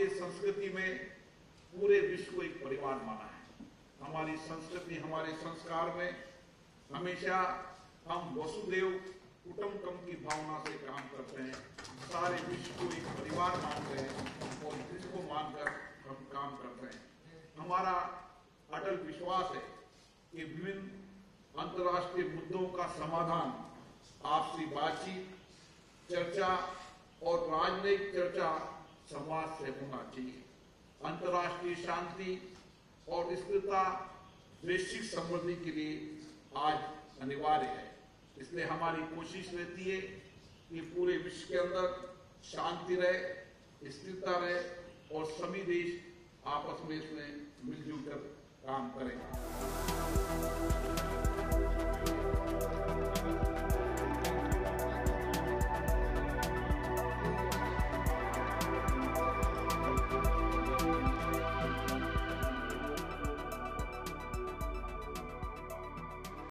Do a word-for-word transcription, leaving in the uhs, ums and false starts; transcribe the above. भारतीय संस्कृति में पूरे विश्व को एक परिवार माना है। हमारी संस्कृति, हमारे संस्कार में हमेशा हम वसुदेव कुटुंबकम की भावना से काम करते हैं, सारे विश्व को एक परिवार मानते हैं और इसको मानकर हम काम करते हैं। हमारा अटल विश्वास है कि विभिन्न अंतर्राष्ट्रीय मुद्दों का समाधान आपसी बातचीत, चर्चा और राजनीतिक चर्चा समाज से होना चाहिए। अंतर्राष्ट्रीय शांति और स्थिरता वैश्विक समृद्धि के लिए आज अनिवार्य है। इसलिए हमारी कोशिश रहती है कि पूरे विश्व के अंदर शांति रहे, स्थिरता रहे और सभी देश आपस में इसमें मिलजुल कर काम करें।